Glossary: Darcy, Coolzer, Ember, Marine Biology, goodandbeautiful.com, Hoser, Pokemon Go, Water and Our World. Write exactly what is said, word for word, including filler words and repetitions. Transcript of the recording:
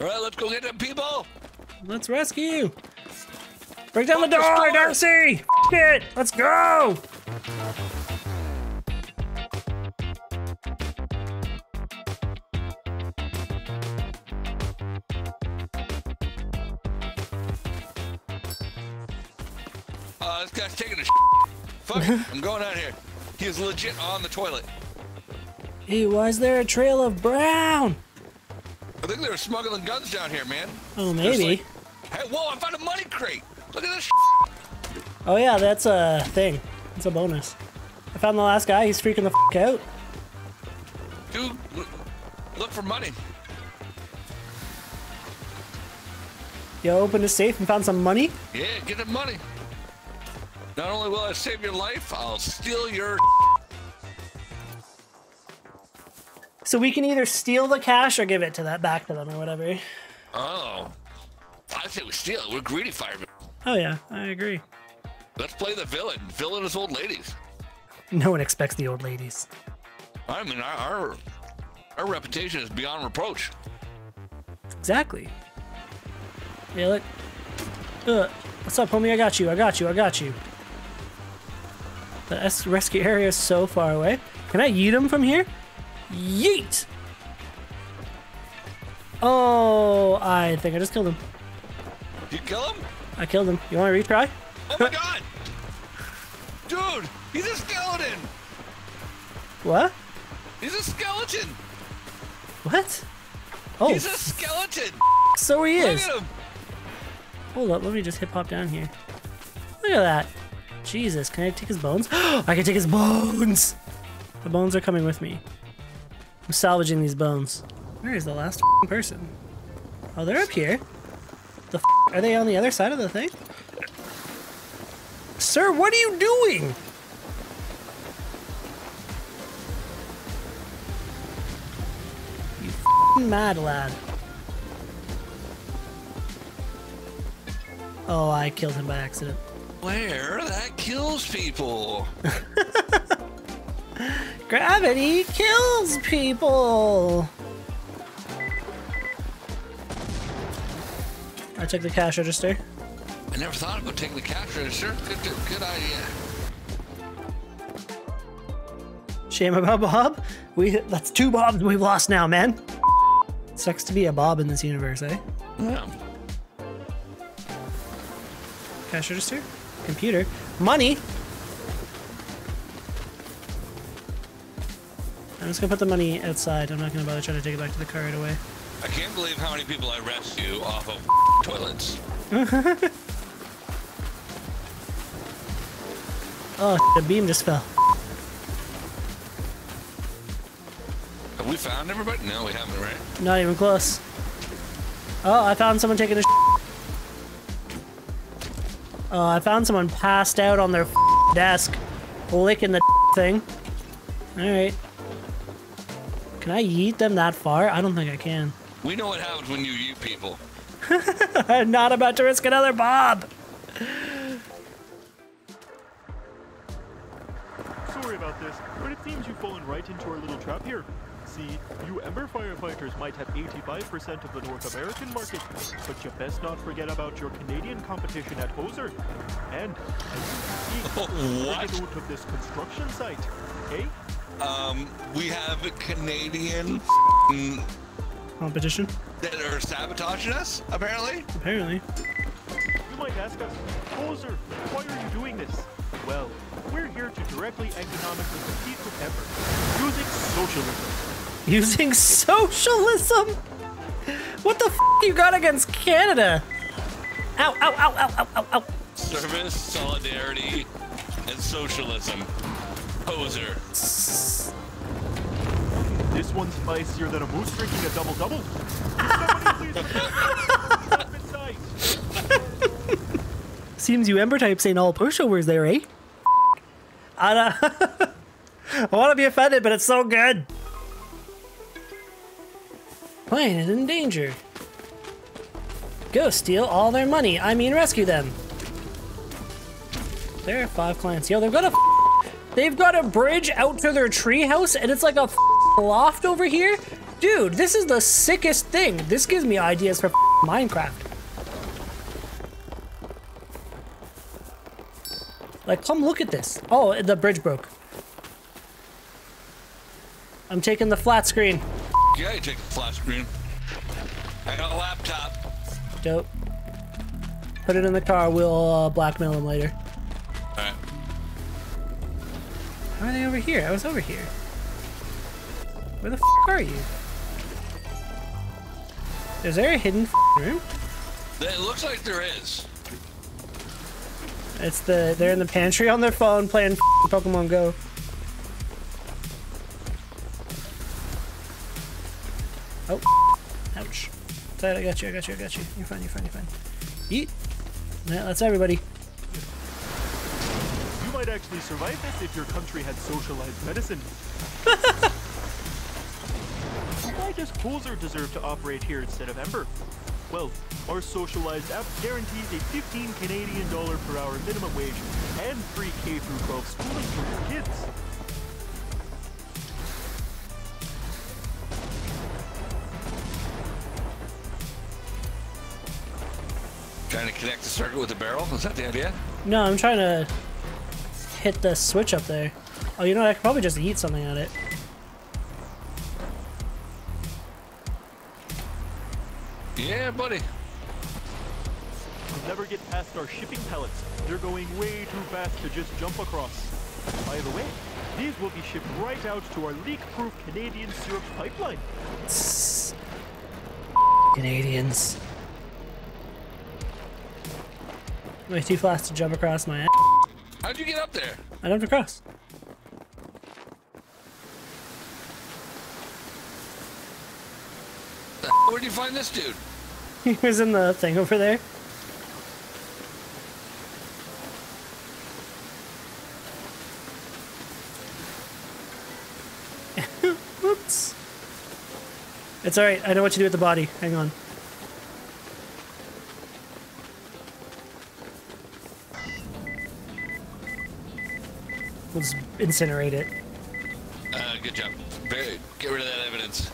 Alright, let's go get them people! Let's rescue! Break down Fuck the door, the Darcy! F it! Let's go! Uh, this guy's taking a shit. Fuck, I'm going out here. He is legit on the toilet. Hey, why is there a trail of brown? I think they were smuggling guns down here, man. Oh, maybe. Like, hey, whoa, I found a money crate. Look at this shit. Oh, yeah, that's a thing. It's a bonus. I found the last guy. He's freaking the fuck out. Dude, look for money. You opened a safe and found some money? Yeah, get the money. Not only will I save your life, I'll steal your So we can either steal the cash or give it to that back to them or whatever. Oh. I think we steal it. We're greedy firemen. Oh yeah, I agree. Let's play the villain. Villain is old ladies. No one expects the old ladies. I mean, our our, our reputation is beyond reproach. Exactly. Yeah, look. Ugh. What's up, homie? I got you, I got you, I got you. The rescue area is so far away. Can I yeet him from here? Yeet! Oh, I think I just killed him. You kill him? I killed him. You want to retry? Oh my god! Dude, he's a skeleton! What? He's a skeleton! What? Oh. He's a skeleton! So he is. Look at him! Hold up, let me just hip hop down here. Look at that. Jesus, can I take his bones? I can take his bones! The bones are coming with me. I'm salvaging these bones. Where is the last person? Oh, they're up here. The f are they on the other side of the thing? Sir, what are you doing? You f***ing mad lad. Oh, I killed him by accident. Where? That kills people. Gravity kills people. I took the cash register. I never thought about taking the cash register. Good, good, good idea. Shame about Bob. We that's two Bobs we've lost now, man. Sucks to be a Bob in this universe, eh? Yeah. Cash register, computer, money. I'm just gonna put the money outside. I'm not gonna bother trying to take it back to the car right away. I can't believe how many people I rescue off of toilets. Oh, the beam just fell. Have we found everybody? No, we haven't, right? Not even close. Oh, I found someone taking a. Uh, I found someone passed out on their f desk, licking the thing. Alright. Can I yeet them that far? I don't think I can. We know what happens when you yeet people. I'm not about to risk another Bob! Sorry about this, but it seems you've fallen right into our little trap here. See, you Ember firefighters might have eighty-five percent of the North American market, but you best not forget about your Canadian competition at Hoser. And, as you can see, we're out of this construction site, okay? Um, we have a Canadian competition that are sabotaging us, apparently. Apparently. You might ask us, Hoser, why are you doing this? Well, we're here to directly economically compete with Ember, using socialism. Using socialism? What the f you got against Canada? Ow, ow, ow, ow, ow, ow, ow. Service, solidarity, and socialism. Hoser. This one's spicier than a moose drinking a double-double. Seems you Ember types ain't all pushovers there, eh? I, uh, I want to be offended, but it's so good. Plane is in danger. Go steal all their money. I mean, rescue them. There are five clients. Yo, they've got a f they've got a bridge out to their treehouse, and it's like a f loft over here. Dude, this is the sickest thing. This gives me ideas for f***ing Minecraft. Like, come look at this. Oh, the bridge broke. I'm taking the flat screen. Yeah, you take the flat screen. I got a laptop. Dope. Put it in the car. We'll uh, blackmail him later. All right. How are they over here? I was over here. Where the f*** are you? Is there a hidden f***ing room? It looks like there is. It's the they're in the pantry on their phone playing f***ing Pokemon Go. Oh, ouch! Sorry, I got you. I got you. I got you. You're fine. You're fine. You're fine. Eat. Yeah, that's everybody. You might actually survive this if your country had socialized medicine. Why does Coolzer deserve to operate here instead of Ember? Well, our socialized app guarantees a fifteen Canadian dollar per hour minimum wage and free K through twelve schooling for your kids. Trying to connect the circuit with the barrel? Is that the idea? No, I'm trying to hit the switch up there. Oh, you know what? I could probably just eat something at it. Yeah, buddy. We'll never get past our shipping pallets. They're going way too fast to just jump across. By the way, these will be shipped right out to our leak-proof Canadian syrup pipeline. Canadians. Way too fast to jump across my ass. How'd you get up there? I jumped across. Where'd you find this dude? He was in the thing over there. Whoops. It's alright, I know what to do with the body. Hang on. We'll just incinerate it. Uh, good job. Get rid of that evidence.